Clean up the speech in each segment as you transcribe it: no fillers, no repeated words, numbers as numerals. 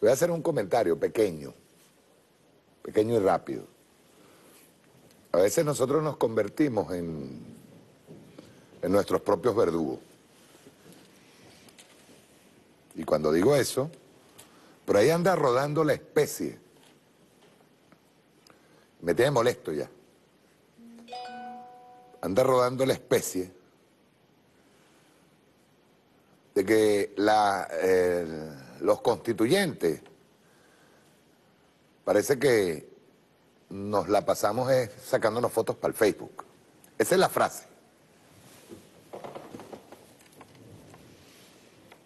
Voy a hacer un comentario pequeño y rápido. A veces nosotros nos convertimos en nuestros propios verdugos. Y cuando digo eso, por ahí anda rodando la especie. Me tiene molesto ya. Anda rodando la especie de que los constituyentes parece que nos la pasamos sacándonos fotos para el Facebook. Esa es la frase.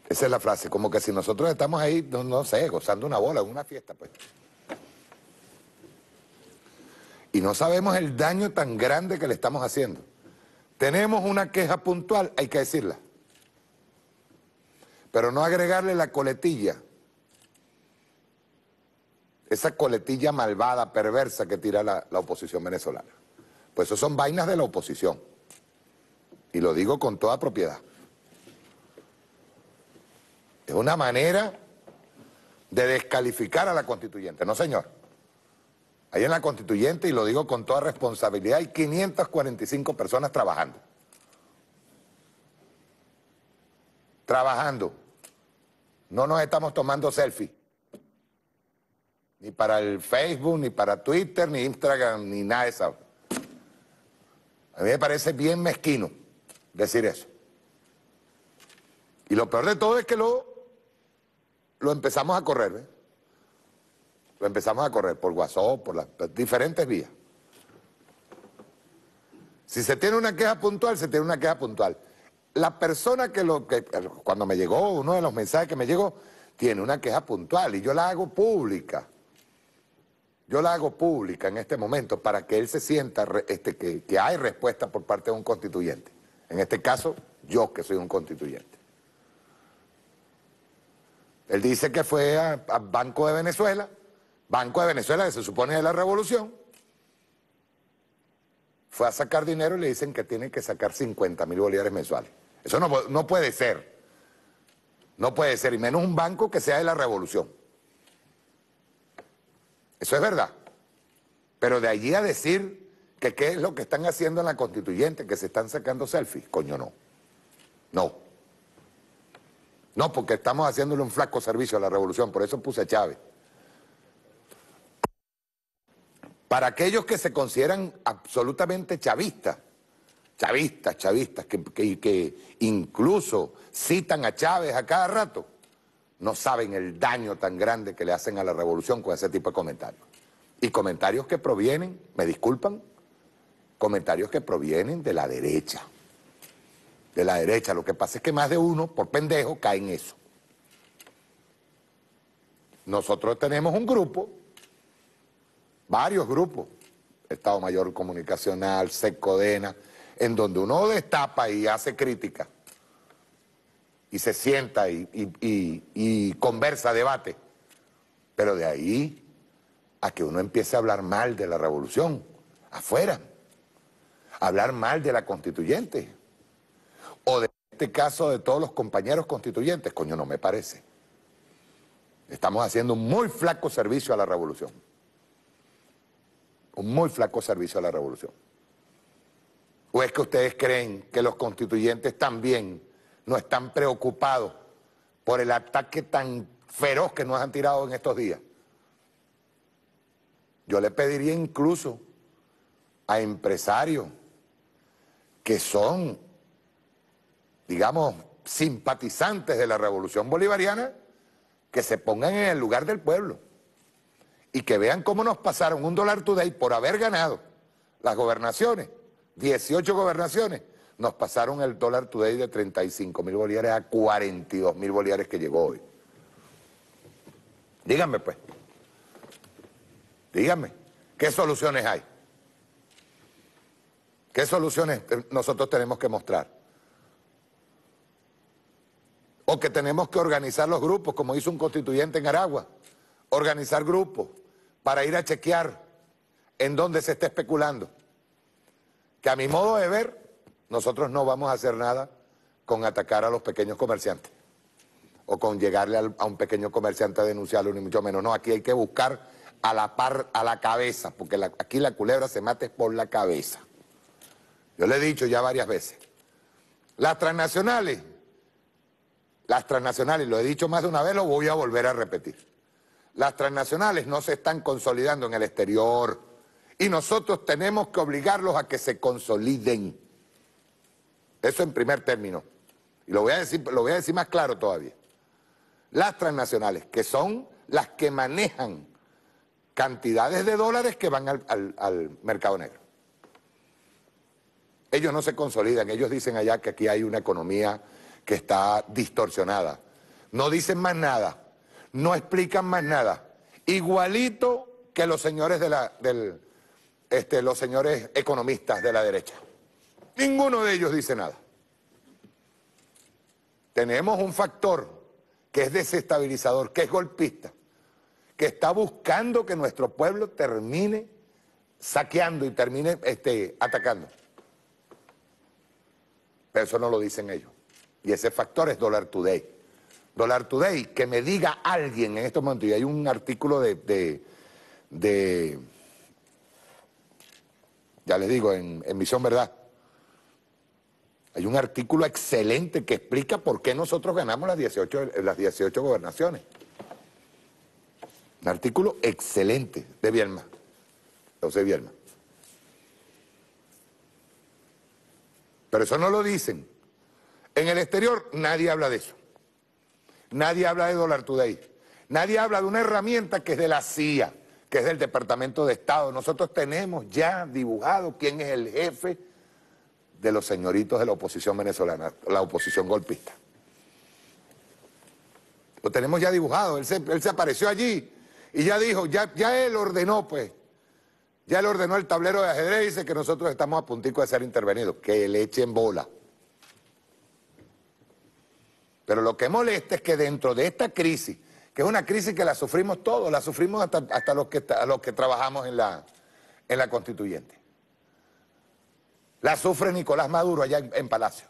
Esa es la frase, como que si nosotros estamos ahí, no sé, gozando una bola, una fiesta, pues. Y no sabemos el daño tan grande que le estamos haciendo. Tenemos una queja puntual, hay que decirla. Pero no agregarle la coletilla. Esa coletilla malvada, perversa que tira la oposición venezolana. Pues eso son vainas de la oposición. Y lo digo con toda propiedad. Es una manera de descalificar a la constituyente. No, señor. Ahí en la constituyente, y lo digo con toda responsabilidad, hay 545 personas trabajando. Trabajando. No nos estamos tomando selfies. Ni para el Facebook, ni para Twitter, ni Instagram, ni nada de eso. A mí me parece bien mezquino decir eso. Y lo peor de todo es que lo empezamos a correr, ¿eh? Lo empezamos a correr por WhatsApp, por las diferentes vías. Si se tiene una queja puntual, se tiene una queja puntual. La persona que cuando me llegó, uno de los mensajes que me llegó, tiene una queja puntual y yo la hago pública. Yo la hago pública en este momento para que él se sienta que hay respuesta por parte de un constituyente. En este caso, yo que soy un constituyente. Él dice que fue a Banco de Venezuela, que se supone de la revolución, fue a sacar dinero y le dicen que tiene que sacar 50.000 bolívares mensuales. Eso no puede ser. No puede ser, y menos un banco que sea de la revolución. Eso es verdad. Pero de allí a decir que qué es lo que están haciendo en la constituyente, que se están sacando selfies, coño, no. No. No, porque estamos haciéndole un flaco servicio a la revolución, por eso puse a Chávez. Para aquellos que se consideran absolutamente chavistas, que incluso citan a Chávez a cada rato, no saben el daño tan grande que le hacen a la revolución con ese tipo de comentarios. Y comentarios que provienen, me disculpan, comentarios que provienen de la derecha. De la derecha, lo que pasa es que más de uno, por pendejo, cae en eso. Nosotros tenemos un grupo, varios grupos, Estado Mayor Comunicacional, Secodena, en donde uno destapa y hace crítica, y se sienta y conversa, debate. Pero de ahí a que uno empiece a hablar mal de la revolución, afuera, hablar mal de la constituyente, o de este caso de todos los compañeros constituyentes, coño, no me parece. Estamos haciendo un muy flaco servicio a la revolución. Un muy flaco servicio a la revolución. ¿O es que ustedes creen que los constituyentes también no están preocupados por el ataque tan feroz que nos han tirado en estos días? Yo le pediría incluso a empresarios que son, digamos, simpatizantes de la revolución bolivariana, que se pongan en el lugar del pueblo. Y que vean cómo nos pasaron un Dollar Today por haber ganado las gobernaciones, 18 gobernaciones, nos pasaron el Dollar Today de 35.000 bolívares a 42.000 bolívares que llegó hoy. Díganme pues, díganme, ¿qué soluciones hay? ¿Qué soluciones nosotros tenemos que mostrar? O que tenemos que organizar los grupos, como hizo un constituyente en Aragua, organizar grupos para ir a chequear en dónde se está especulando. Que a mi modo de ver, nosotros no vamos a hacer nada con atacar a los pequeños comerciantes, o con llegarle a un pequeño comerciante a denunciarlo, ni mucho menos. No, aquí hay que buscar a la par, a la cabeza, porque aquí la culebra se mata por la cabeza. Yo le he dicho ya varias veces. Las transnacionales, lo he dicho más de una vez, lo voy a volver a repetir. Las transnacionales no se están consolidando en el exterior y nosotros tenemos que obligarlos a que se consoliden. Eso en primer término. Y lo voy a decir más claro todavía. Las transnacionales, que son las que manejan cantidades de dólares que van al mercado negro. Ellos no se consolidan, ellos dicen allá que aquí hay una economía que está distorsionada. No dicen más nada, no explican más nada. Igualito que los señores los señores economistas de la derecha. Ninguno de ellos dice nada. Tenemos un factor que es desestabilizador, que es golpista, que está buscando que nuestro pueblo termine saqueando y termine atacando. Pero eso no lo dicen ellos. Y ese factor es Dollar Today. Dollar Today, que me diga alguien en estos momentos, y hay un artículo ya les digo, en Misión Verdad, hay un artículo excelente que explica por qué nosotros ganamos las 18 gobernaciones. Un artículo excelente de Vielma, José Vielma. Pero eso no lo dicen. En el exterior nadie habla de eso. Nadie habla de Dollar Today. Nadie habla de una herramienta que es de la CIA, que es del Departamento de Estado. Nosotros tenemos ya dibujado quién es el jefe de los señoritos de la oposición venezolana, la oposición golpista. Lo tenemos ya dibujado. Él se apareció allí y ya dijo, ya él ordenó pues. Ya le ordenó el tablero de ajedrez y dice que nosotros estamos a puntico de ser intervenidos. Que le echen bola. Pero lo que molesta es que dentro de esta crisis, que es una crisis que la sufrimos todos, la sufrimos hasta los que trabajamos en la constituyente. La sufre Nicolás Maduro allá en Palacio.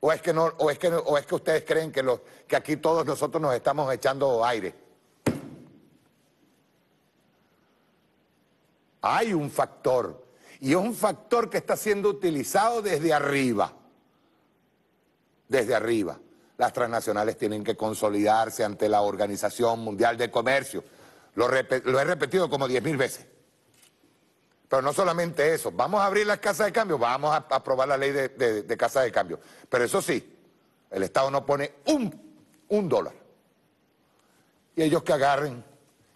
¿O es que no, o es que ustedes creen que aquí todos nosotros nos estamos echando aire? Hay un factor, y es un factor que está siendo utilizado desde arriba. Desde arriba. Las transnacionales tienen que consolidarse ante la Organización Mundial de Comercio. Lo he repetido como 10.000 veces. Pero no solamente eso. ¿Vamos a abrir las casas de cambio? Vamos a aprobar la ley de casas de cambio. Pero eso sí, el Estado no pone un dólar. Y ellos que agarren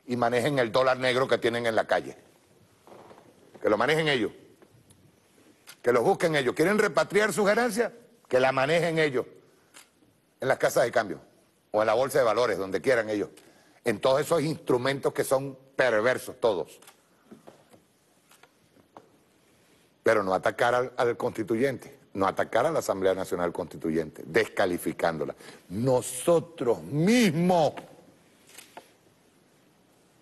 y manejen el dólar negro que tienen en la calle. Que lo manejen ellos, que los busquen ellos. ¿Quieren repatriar sus ganancias? Que la manejen ellos en las casas de cambio o en la bolsa de valores, donde quieran ellos. En todos esos instrumentos que son perversos todos. Pero no atacar al constituyente, no atacar a la Asamblea Nacional Constituyente, descalificándola. Nosotros mismos,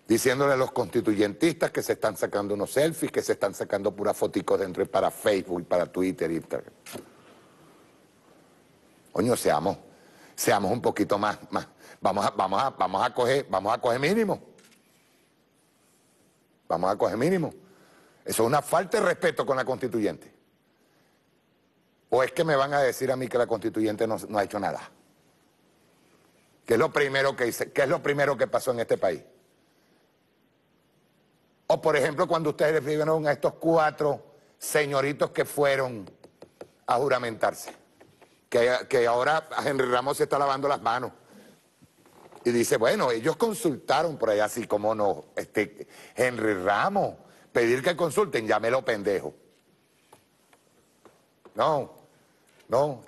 diciéndole a los constituyentistas que se están sacando unos selfies, que se están sacando puras foticos dentro para Facebook, para Twitter, Instagram. Coño, seamos un poquito más. Vamos a coger mínimo. Vamos a coger mínimo. Eso es una falta de respeto con la constituyente. ¿O es que me van a decir a mí que la constituyente no ha hecho nada? ¿Qué es lo primero que hice? ¿Qué es lo primero que pasó en este país? O, por ejemplo, cuando ustedes le pidieron a estos 4 señoritos que fueron a juramentarse, que ahora Henry Ramos se está lavando las manos y dice, bueno, ellos consultaron por allá, así como no, Henry Ramos, pedir que consulten, llámelo pendejo. No,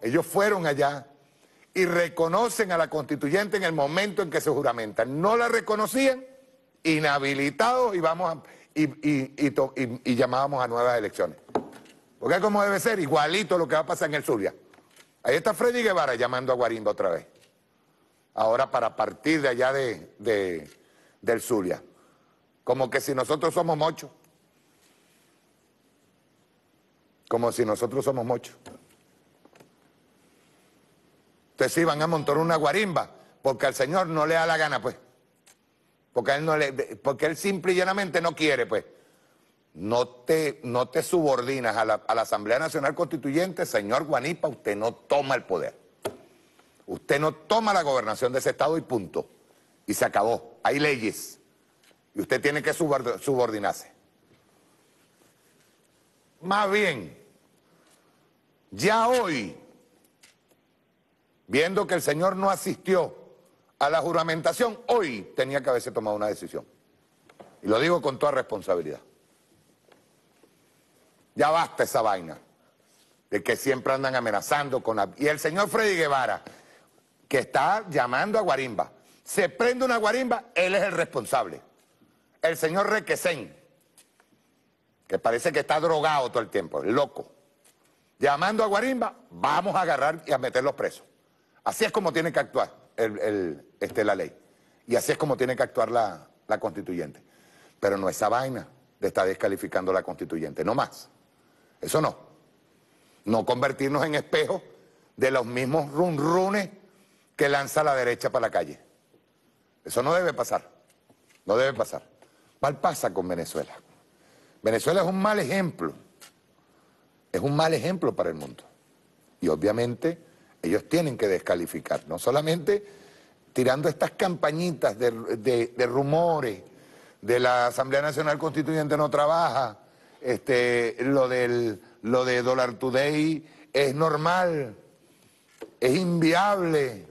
ellos fueron allá y reconocen a la constituyente en el momento en que se juramentan. No la reconocían, inhabilitados, y llamábamos a nuevas elecciones. Porque es como debe ser, igualito lo que va a pasar en el Zulia. Ahí está Freddy Guevara llamando a Guanipa otra vez. Ahora para partir de allá del Zulia. Como que si nosotros somos mochos. Ustedes sí van a montar una guarimba, porque al señor no le da la gana, pues. Porque él, porque él simple y llanamente no quiere, pues. No te subordinas a la Asamblea Nacional Constituyente, señor Guanipa, usted no toma el poder. Usted no toma la gobernación de ese estado y punto. Y se acabó. Hay leyes. Y usted tiene que subordinarse. Más bien, ya hoy, viendo que el señor no asistió a la juramentación, hoy tenía que haberse tomado una decisión. Y lo digo con toda responsabilidad. Ya basta esa vaina de que siempre andan amenazando con la... Y el señor Freddy Guevara, que está llamando a guarimba, se prende una guarimba, él es el responsable. El señor Requesén, que parece que está drogado todo el tiempo, loco, llamando a guarimba, vamos a agarrar y a meterlos presos. Así es como tiene que actuar la ley. Y así es como tiene que actuar la constituyente. Pero no esa vaina de estar descalificando a la constituyente, no más. Eso no. No convertirnos en espejo de los mismos runrunes que lanza la derecha para la calle. Eso no debe pasar. No debe pasar. Mal pasa con Venezuela. Venezuela es un mal ejemplo. Es un mal ejemplo para el mundo. Y obviamente ellos tienen que descalificar, no solamente tirando estas campañitas de rumores de la Asamblea Nacional Constituyente no trabaja, lo de Dollar Today es normal, es inviable.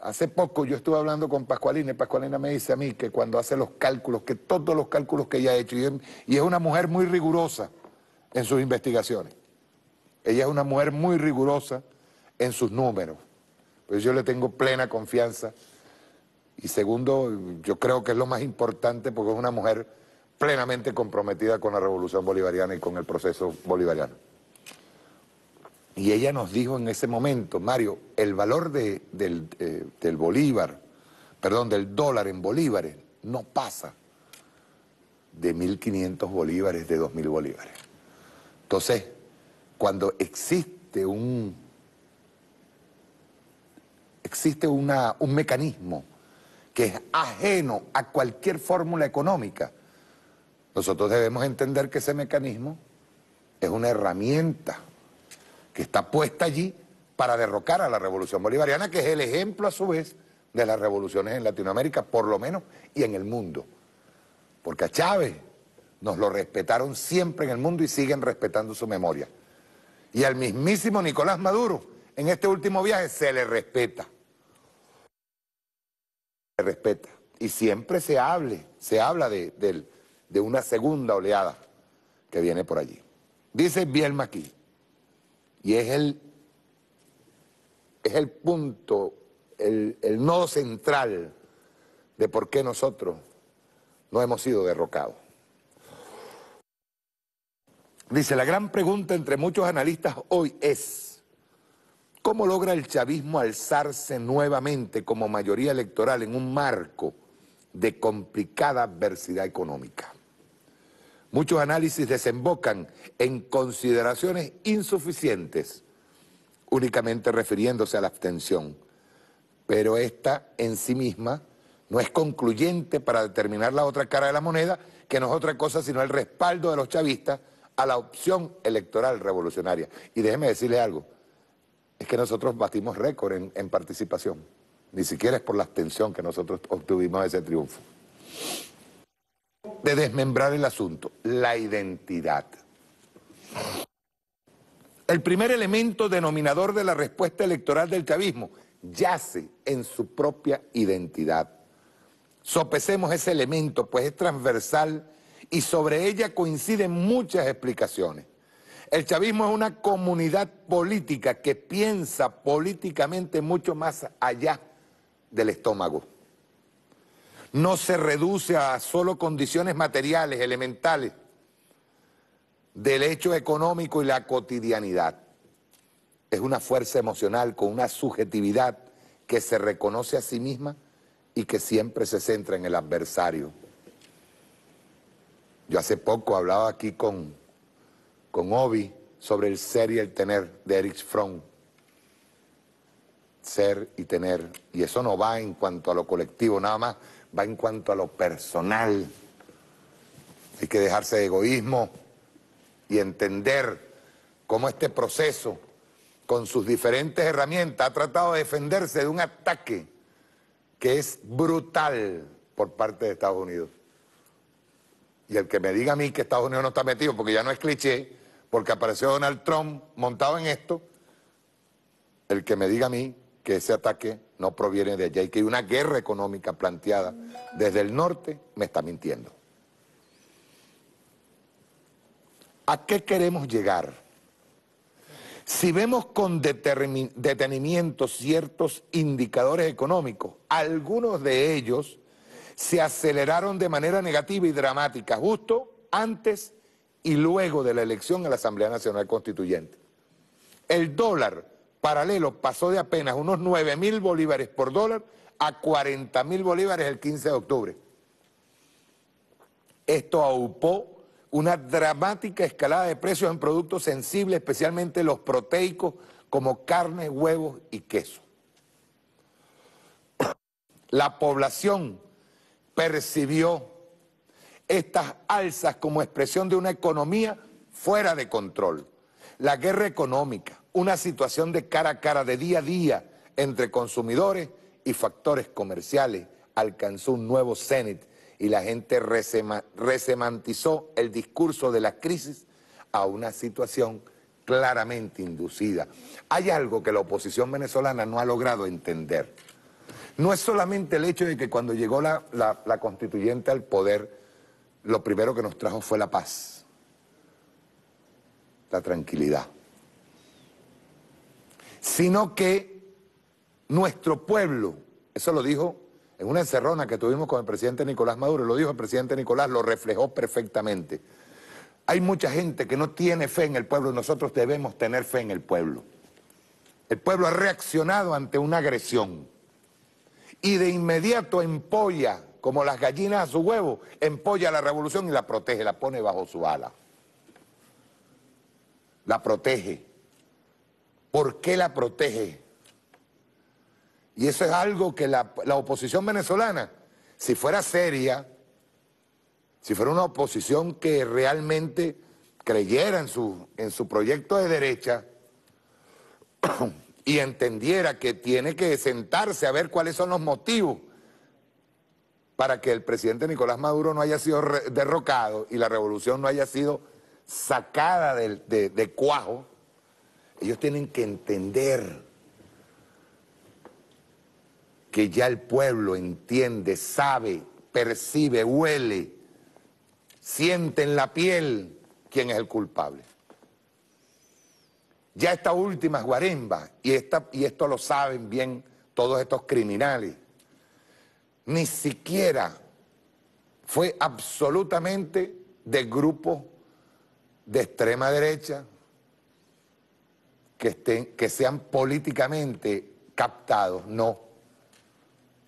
Hace poco yo estuve hablando con Pascualina y Pascualina me dice a mí que cuando hace los cálculos, que todos los cálculos que ella ha hecho, y es una mujer muy rigurosa en sus investigaciones. Ella es una mujer muy rigurosa en sus números. Pues yo le tengo plena confianza. Y segundo, yo creo que es lo más importante porque es una mujer plenamente comprometida con la revolución bolivariana y con el proceso bolivariano. Y ella nos dijo en ese momento, Mario, el valor del dólar en bolívares no pasa de 1.500 bolívares, de 2.000 bolívares. Entonces, cuando existe un mecanismo que es ajeno a cualquier fórmula económica, nosotros debemos entender que ese mecanismo es una herramienta que está puesta allí para derrocar a la revolución bolivariana, que es el ejemplo a su vez de las revoluciones en Latinoamérica, por lo menos, y en el mundo. Porque a Chávez nos lo respetaron siempre en el mundo y siguen respetando su memoria. Y al mismísimo Nicolás Maduro, en este último viaje, se le respeta. Se le respeta. Y siempre se habla de una segunda oleada que viene por allí. Dice Vielma aquí, y es el punto, el nodo central de por qué nosotros no hemos sido derrocados. Dice, la gran pregunta entre muchos analistas hoy es, ¿cómo logra el chavismo alzarse nuevamente como mayoría electoral en un marco de complicada adversidad económica? Muchos análisis desembocan en consideraciones insuficientes, únicamente refiriéndose a la abstención, pero esta en sí misma no es concluyente para determinar la otra cara de la moneda, que no es otra cosa sino el respaldo de los chavistas a la opción electoral revolucionaria. Y déjeme decirle algo, es que nosotros batimos récord en participación. Ni siquiera es por la abstención que nosotros obtuvimos ese triunfo. De desmembrar el asunto, la identidad. El primer elemento denominador de la respuesta electoral del chavismo yace en su propia identidad. Sopesemos ese elemento, pues es transversal y sobre ella coinciden muchas explicaciones. El chavismo es una comunidad política que piensa políticamente mucho más allá del estómago. No se reduce a solo condiciones materiales, elementales, del hecho económico y la cotidianidad. Es una fuerza emocional con una subjetividad que se reconoce a sí misma y que siempre se centra en el adversario. Yo hace poco hablaba aquí con Obi sobre el ser y el tener de Erich Fromm. ser y tener. Y eso no va en cuanto a lo colectivo nada más, va en cuanto a lo personal. Hay que dejarse de egoísmo y entender cómo este proceso, con sus diferentes herramientas, ha tratado de defenderse de un ataque que es brutal por parte de Estados Unidos. Y el que me diga a mí que Estados Unidos no está metido, porque ya no es cliché, porque apareció Donald Trump montado en esto, el que me diga a mí que ese ataque no proviene de allá y que hay una guerra económica planteada desde el norte, me está mintiendo. ¿A qué queremos llegar? Si vemos con detenimiento ciertos indicadores económicos, algunos de ellos se aceleraron de manera negativa y dramática justo antes y luego de la elección a la Asamblea Nacional Constituyente. El dólar paralelo pasó de apenas unos 9.000 bolívares por dólar a 40.000 bolívares el 15 de octubre. Esto aupó una dramática escalada de precios en productos sensibles, especialmente los proteicos como carne, huevos y queso. La población percibió estas alzas como expresión de una economía fuera de control. La guerra económica, una situación de cara a cara, de día a día, entre consumidores y factores comerciales, alcanzó un nuevo cénit. Y la gente resemantizó el discurso de la crisis a una situación claramente inducida. Hay algo que la oposición venezolana no ha logrado entender. No es solamente el hecho de que cuando llegó la constituyente al poder, lo primero que nos trajo fue la paz, la tranquilidad, sino que nuestro pueblo, eso lo dijo en una encerrona que tuvimos con el presidente Nicolás Maduro, lo dijo el presidente Nicolás, lo reflejó perfectamente. Hay mucha gente que no tiene fe en el pueblo, nosotros debemos tener fe en el pueblo. El pueblo ha reaccionado ante una agresión y de inmediato empolla, como las gallinas a su huevo, empolla la revolución y la protege, la pone bajo su ala. La protege. ¿Por qué la protege? Y eso es algo que la oposición venezolana, si fuera seria, si fuera una oposición que realmente creyera en su proyecto de derecha y entendiera que tiene que sentarse a ver cuáles son los motivos para que el presidente Nicolás Maduro no haya sido derrocado y la revolución no haya sido sacada de cuajo, ellos tienen que entender que ya el pueblo entiende, sabe, percibe, huele, siente en la piel quién es el culpable. Ya esta última es guarimba, y esto lo saben bien todos estos criminales, ni siquiera fue absolutamente de grupos de extrema derecha que sean políticamente captados, no.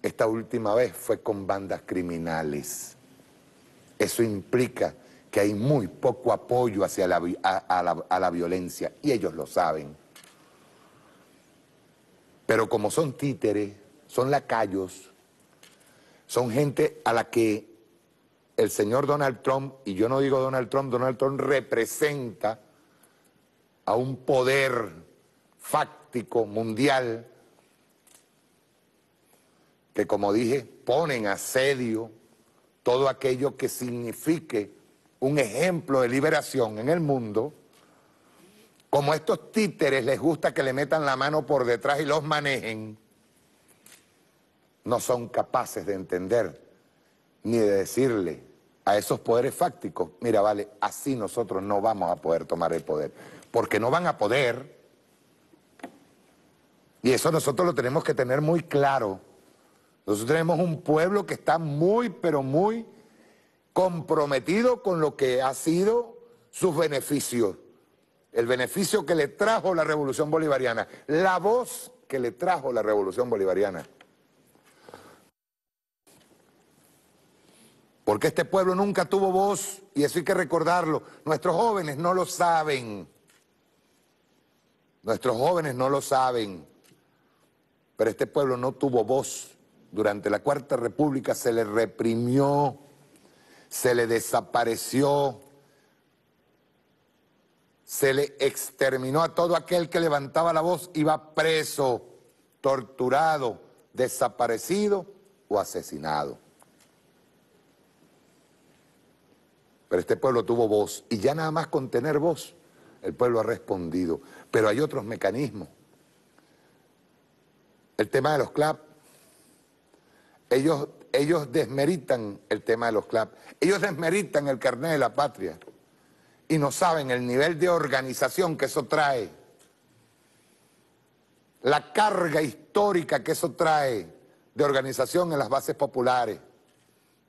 Esta última vez fue con bandas criminales. Eso implica que hay muy poco apoyo hacia la violencia, y ellos lo saben. Pero como son títeres, son lacayos, son gente a la que el señor Donald Trump, y yo no digo Donald Trump representa a un poder fáctico mundial, que, como dije, ponen asedio todo aquello que signifique un ejemplo de liberación en el mundo. Como a estos títeres les gusta que le metan la mano por detrás y los manejen, no son capaces de entender ni de decirle a esos poderes fácticos, mira, vale, así nosotros no vamos a poder tomar el poder, porque no van a poder, y eso nosotros lo tenemos que tener muy claro. Nosotros tenemos un pueblo que está muy, pero muy comprometido con lo que ha sido sus beneficios. El beneficio que le trajo la Revolución Bolivariana, la voz que le trajo la Revolución Bolivariana. Porque este pueblo nunca tuvo voz, y eso hay que recordarlo. Nuestros jóvenes no lo saben. Nuestros jóvenes no lo saben. pero este pueblo no tuvo voz. Durante la Cuarta República se le reprimió, se le desapareció, se le exterminó. A todo aquel que levantaba la voz iba preso, torturado, desaparecido o asesinado. Pero este pueblo tuvo voz, y ya nada más con tener voz el pueblo ha respondido. Pero hay otros mecanismos. El tema de los CLAP, ellos desmeritan el tema de los CLAP, ellos desmeritan el carnet de la patria y no saben el nivel de organización que eso trae, la carga histórica que eso trae de organización en las bases populares.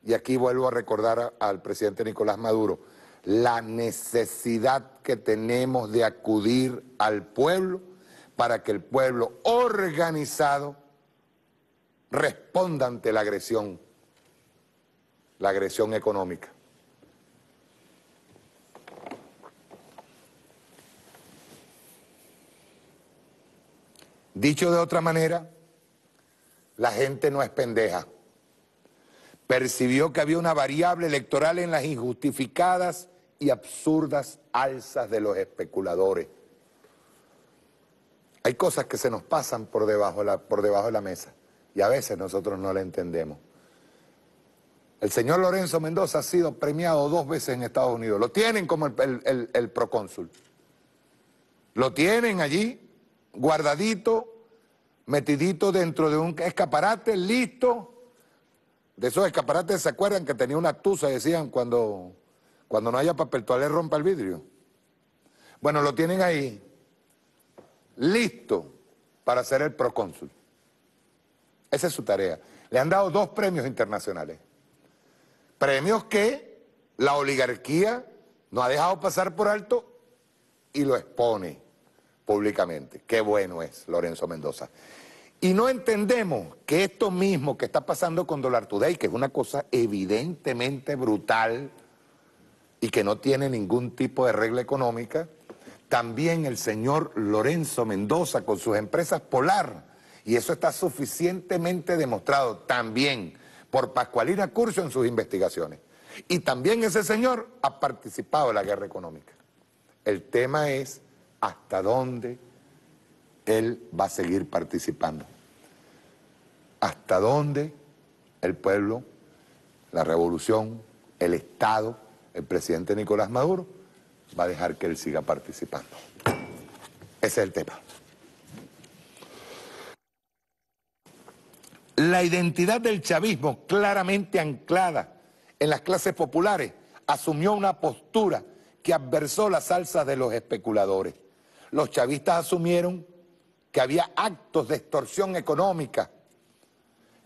Y aquí vuelvo a recordar al presidente Nicolás Maduro la necesidad que tenemos de acudir al pueblo para que el pueblo organizado responda ante la agresión económica. Dicho de otra manera, la gente no es pendeja. Percibió que había una variable electoral en las injustificadas y absurdas alzas de los especuladores. Hay cosas que se nos pasan por debajo de la mesa, y a veces nosotros no la entendemos. El señor Lorenzo Mendoza ha sido premiado 2 veces en Estados Unidos. Lo tienen como el procónsul. Lo tienen allí, guardadito, metidito dentro de un escaparate, listo. De esos escaparates, ¿se acuerdan que tenía una tusa? Decían, cuando no haya papel toalé, rompa el vidrio. Bueno, lo tienen ahí, listo para ser el procónsul. Esa es su tarea. Le han dado 2 premios internacionales. Premios que la oligarquía no ha dejado pasar por alto y lo expone públicamente. Qué bueno es Lorenzo Mendoza. Y no entendemos que esto mismo que está pasando con Dollar Today, que es una cosa evidentemente brutal y que no tiene ningún tipo de regla económica, también el señor Lorenzo Mendoza con sus empresas Polar, y eso está suficientemente demostrado también por Pascualina Curcio en sus investigaciones, y también ese señor ha participado en la guerra económica. El tema es hasta dónde él va a seguir participando. ¿Hasta dónde el pueblo, la revolución, el Estado, el presidente Nicolás Maduro va a dejar que él siga participando? Ese es el tema. La identidad del chavismo, claramente anclada en las clases populares, asumió una postura que adversó las alzas de los especuladores. Los chavistas asumieron que había actos de extorsión económica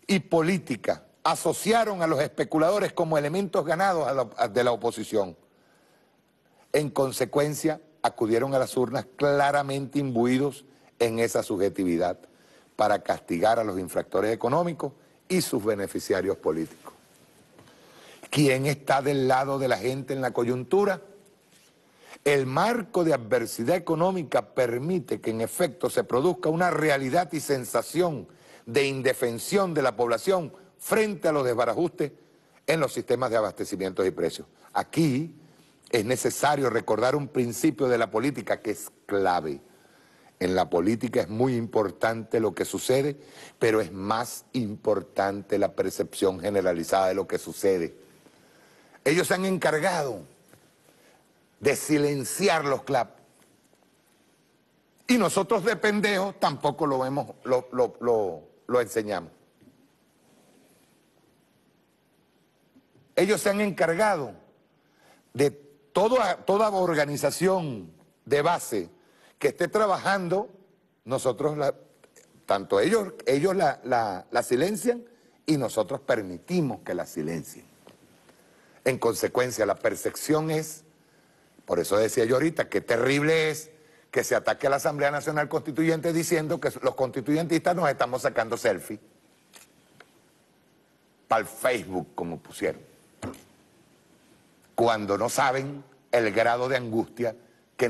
y política, asociaron a los especuladores como elementos ganados de la oposición. En consecuencia, acudieron a las urnas claramente imbuidos en esa subjetividad para castigar a los infractores económicos y sus beneficiarios políticos. ¿Quién está del lado de la gente en la coyuntura? El marco de adversidad económica permite que en efecto se produzca una realidad y sensación de indefensión de la población frente a los desbarajustes en los sistemas de abastecimientos y precios. Aquí es necesario recordar un principio de la política que es clave. En la política es muy importante lo que sucede, pero es más importante la percepción generalizada de lo que sucede. Ellos se han encargado de silenciar los CLAP. Y nosotros de pendejos tampoco lo vemos, lo enseñamos. Ellos se han encargado de toda organización de base que esté trabajando, nosotros, tanto ellos la silencian y nosotros permitimos que la silencien. En consecuencia, la percepción es... Por eso decía yo ahorita que terrible es que se ataque a la Asamblea Nacional Constituyente diciendo que los constituyentistas nos estamos sacando selfie para el Facebook, como pusieron, cuando no saben el grado de angustia que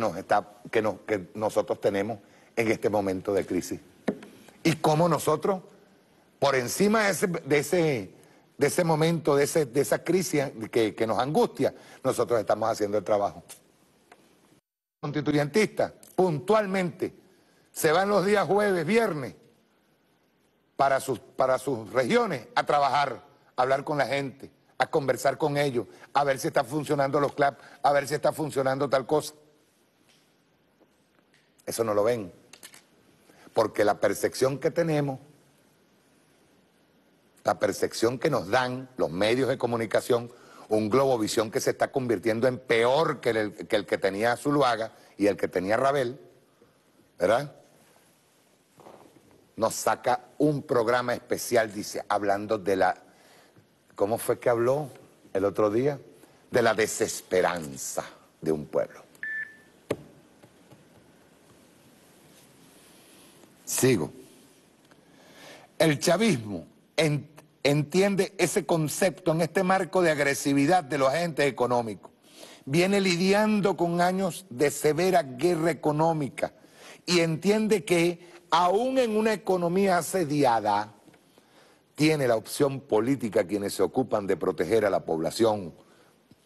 nosotros tenemos en este momento de crisis y cómo nosotros, por encima de ese momento, de esa crisis que nos angustia, nosotros estamos haciendo el trabajo. Constituyentistas, puntualmente, se van los días jueves, viernes, para sus regiones a trabajar, a hablar con la gente, a conversar con ellos, a ver si están funcionando los CLAP, a ver si está funcionando tal cosa. Eso no lo ven, porque la percepción que tenemos, la percepción que nos dan los medios de comunicación, un Globovisión que se está convirtiendo en peor que el que tenía Zuluaga y el que tenía Rabel, ¿verdad? Nos saca un programa especial, dice, hablando de la... ¿Cómo fue que habló el otro día? De la desesperanza de un pueblo. Sigo. El chavismo entiende ese concepto en este marco de agresividad de los agentes económicos. Viene lidiando con años de severa guerra económica y entiende que aún en una economía asediada, tiene la opción política quienes se ocupan de proteger a la población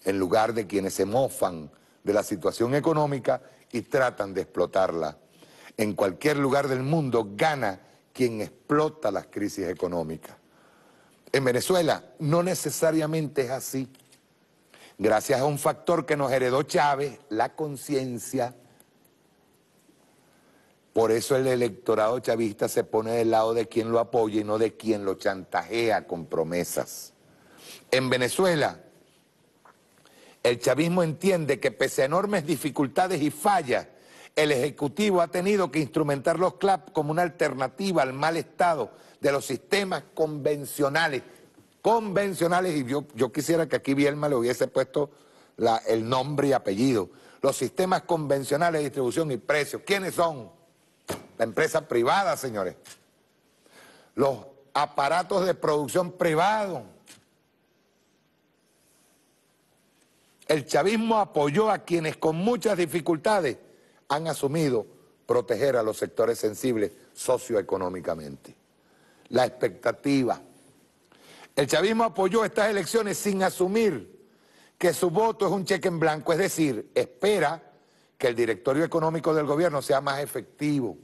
en lugar de quienes se mofan de la situación económica y tratan de explotarla. En cualquier lugar del mundo gana quien explota las crisis económicas. En Venezuela no necesariamente es así. Gracias a un factor que nos heredó Chávez, la conciencia. Por eso el electorado chavista se pone del lado de quien lo apoya y no de quien lo chantajea con promesas. En Venezuela, el chavismo entiende que pese a enormes dificultades y fallas, el Ejecutivo ha tenido que instrumentar los CLAP como una alternativa al mal estado de los sistemas convencionales. Convencionales, y yo quisiera que aquí Vielma le hubiese puesto el nombre y apellido. Los sistemas convencionales de distribución y precios, ¿quiénes son? La empresa privada, señores. Los aparatos de producción privado. El chavismo apoyó a quienes con muchas dificultades han asumido proteger a los sectores sensibles socioeconómicamente. La expectativa. El chavismo apoyó estas elecciones sin asumir que su voto es un cheque en blanco, es decir, espera que el directorio económico del gobierno sea más efectivo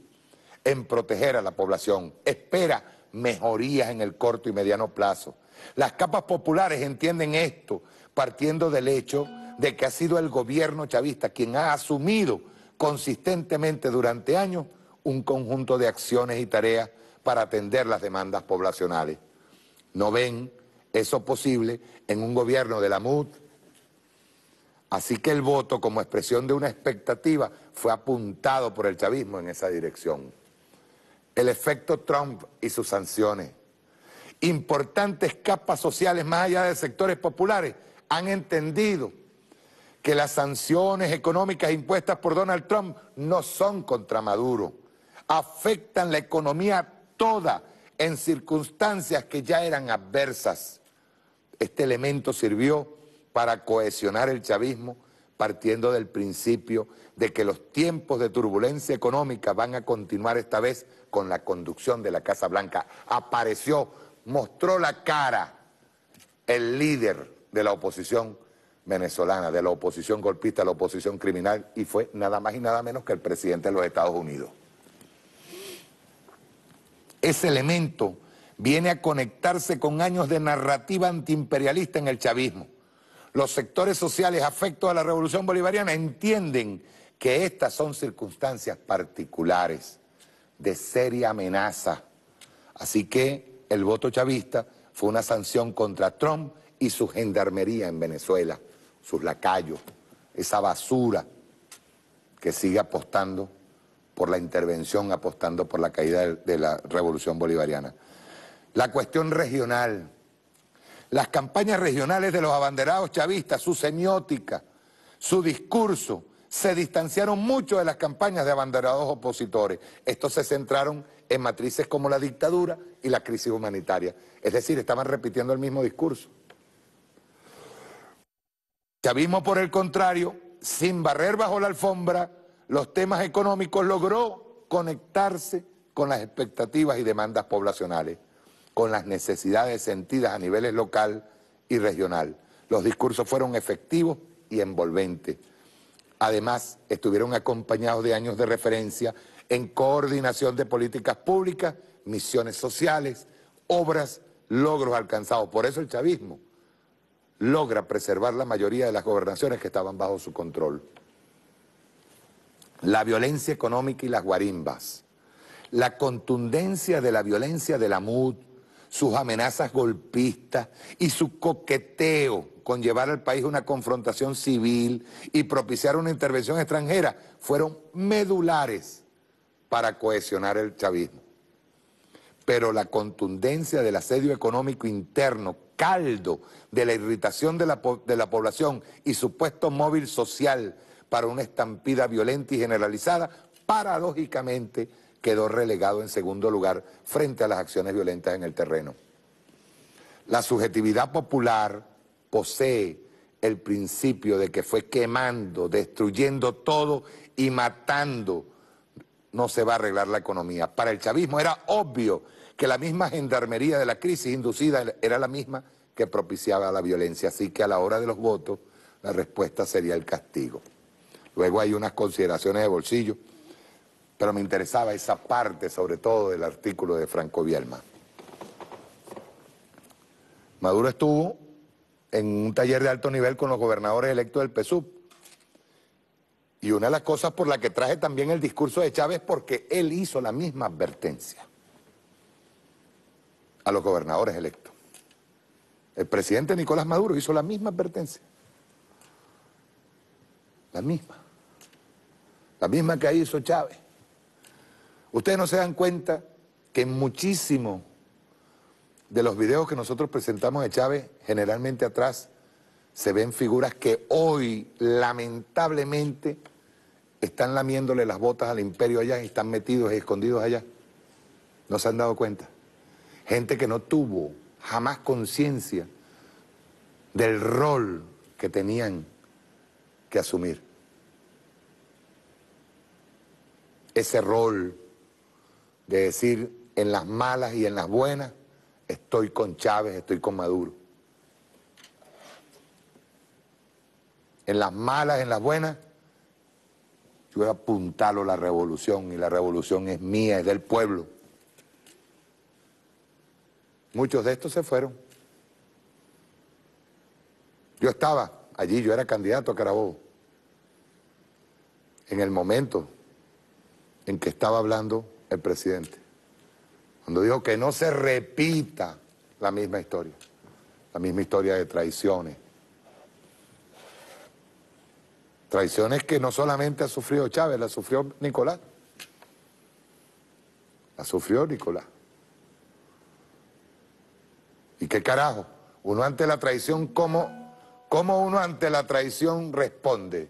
en proteger a la población, espera mejorías en el corto y mediano plazo. Las capas populares entienden esto, partiendo del hecho de que ha sido el gobierno chavista quien ha asumido consistentemente durante años un conjunto de acciones y tareas para atender las demandas poblacionales. No ven eso posible en un gobierno de la MUD. Así que el voto, como expresión de una expectativa, fue apuntado por el chavismo en esa dirección. El efecto Trump y sus sanciones. Importantes capas sociales más allá de sectores populares han entendido que las sanciones económicas impuestas por Donald Trump no son contra Maduro. Afectan la economía toda en circunstancias que ya eran adversas. Este elemento sirvió para cohesionar el chavismo partiendo del principio de que los tiempos de turbulencia económica van a continuar esta vez con la conducción de la Casa Blanca. Apareció, mostró la cara el líder de la oposición venezolana, de la oposición golpista, la oposición criminal, y fue nada más y nada menos que el presidente de los Estados Unidos. Ese elemento viene a conectarse con años de narrativa antiimperialista en el chavismo. Los sectores sociales afectos a la revolución bolivariana entienden que estas son circunstancias particulares de seria amenaza. Así que el voto chavista fue una sanción contra Trump y su gendarmería en Venezuela, sus lacayos, esa basura que sigue apostando por la intervención, apostando por la caída de la revolución bolivariana. La cuestión regional. Las campañas regionales de los abanderados chavistas, su semiótica, su discurso, se distanciaron mucho de las campañas de abanderados opositores. Estos se centraron en matrices como la dictadura y la crisis humanitaria. Es decir, estaban repitiendo el mismo discurso. El chavismo, por el contrario, sin barrer bajo la alfombra los temas económicos, logró conectarse con las expectativas y demandas poblacionales, con las necesidades sentidas a niveles local y regional. Los discursos fueron efectivos y envolventes. Además, estuvieron acompañados de años de referencia en coordinación de políticas públicas, misiones sociales, obras, logros alcanzados. Por eso el chavismo logra preservar la mayoría de las gobernaciones que estaban bajo su control. La violencia económica y las guarimbas, la contundencia de la violencia de la MUD, sus amenazas golpistas y su coqueteo con llevar al país una confrontación civil y propiciar una intervención extranjera fueron medulares para cohesionar el chavismo. Pero la contundencia del asedio económico interno, caldo de la irritación de la población y supuesto móvil social para una estampida violenta y generalizada, paradójicamente quedó relegado en segundo lugar frente a las acciones violentas en el terreno. La subjetividad popular posee el principio de que fue quemando, destruyendo todo y matando no se va a arreglar la economía. Para el chavismo era obvio que la misma gendarmería de la crisis inducida era la misma que propiciaba la violencia, así que a la hora de los votos la respuesta sería el castigo. Luego hay unas consideraciones de bolsillo, pero me interesaba esa parte, sobre todo del artículo de Franco Vielma. Maduro estuvo en un taller de alto nivel con los gobernadores electos del PSUV. Y una de las cosas por la que traje también el discurso de Chávez, porque él hizo la misma advertencia a los gobernadores electos. El presidente Nicolás Maduro hizo la misma advertencia. La misma. La misma que hizo Chávez. Ustedes no se dan cuenta que en muchísimos de los videos que nosotros presentamos de Chávez, generalmente atrás se ven figuras que hoy, lamentablemente, están lamiéndole las botas al imperio allá y están metidos y escondidos allá. ¿No se han dado cuenta? Gente que no tuvo jamás conciencia del rol que tenían que asumir. Ese rol de decir en las malas y en las buenas, estoy con Chávez, estoy con Maduro. En las malas, en las buenas, yo voy a apuntarlo la revolución, y la revolución es mía, es del pueblo. Muchos de estos se fueron. Yo estaba allí, yo era candidato a Carabobo. En el momento en que estaba hablando el presidente, cuando dijo que no se repita la misma historia de traiciones. Traiciones que no solamente ha sufrido Chávez, la sufrió Nicolás. La sufrió Nicolás. ¿Y qué carajo? Uno ante la traición, ¿cómo uno ante la traición responde?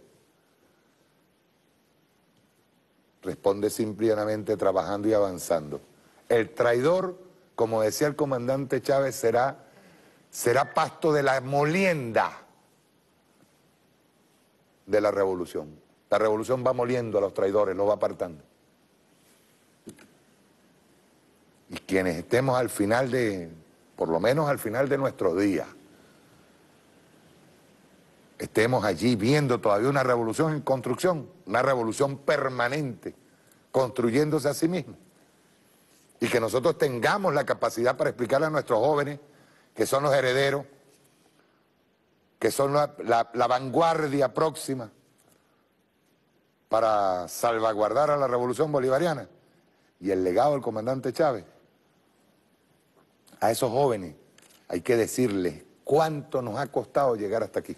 Responde simplemente trabajando y avanzando. El traidor, como decía el comandante Chávez, será pasto de la molienda de la revolución. La revolución va moliendo a los traidores, los va apartando. Y quienes estemos al final de, por lo menos al final de nuestro día, estemos allí viendo todavía una revolución en construcción, una revolución permanente, construyéndose a sí misma. Y que nosotros tengamos la capacidad para explicarle a nuestros jóvenes, que son los herederos, que son la vanguardia próxima para salvaguardar a la revolución bolivariana y el legado del comandante Chávez. A esos jóvenes hay que decirles cuánto nos ha costado llegar hasta aquí.